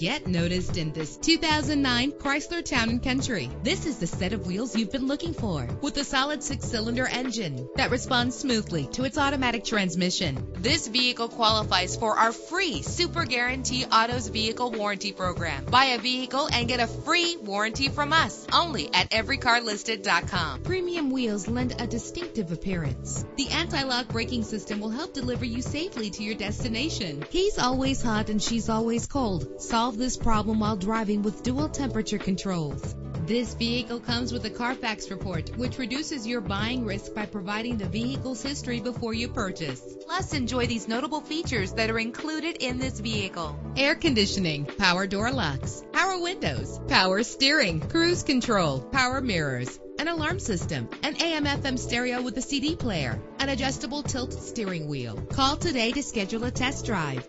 Get noticed in this 2009 Chrysler Town & Country. This is the set of wheels you've been looking for, with a solid 6-cylinder engine that responds smoothly to its automatic transmission. This vehicle qualifies for our free Super Guarantee Autos Vehicle Warranty Program. Buy a vehicle and get a free warranty from us, only at everycarlisted.com. Premium wheels lend a distinctive appearance. The anti-lock braking system will help deliver you safely to your destination. He's always hot and she's always cold. Solve this problem while driving with dual temperature controls. This vehicle comes with a Carfax report, which reduces your buying risk by providing the vehicle's history before you purchase. Plus, enjoy these notable features that are included in this vehicle: air conditioning, power door locks, power windows, power steering, cruise control, power mirrors, an alarm system, an AM/FM stereo with a CD player, an adjustable tilt steering wheel. Call today to schedule a test drive.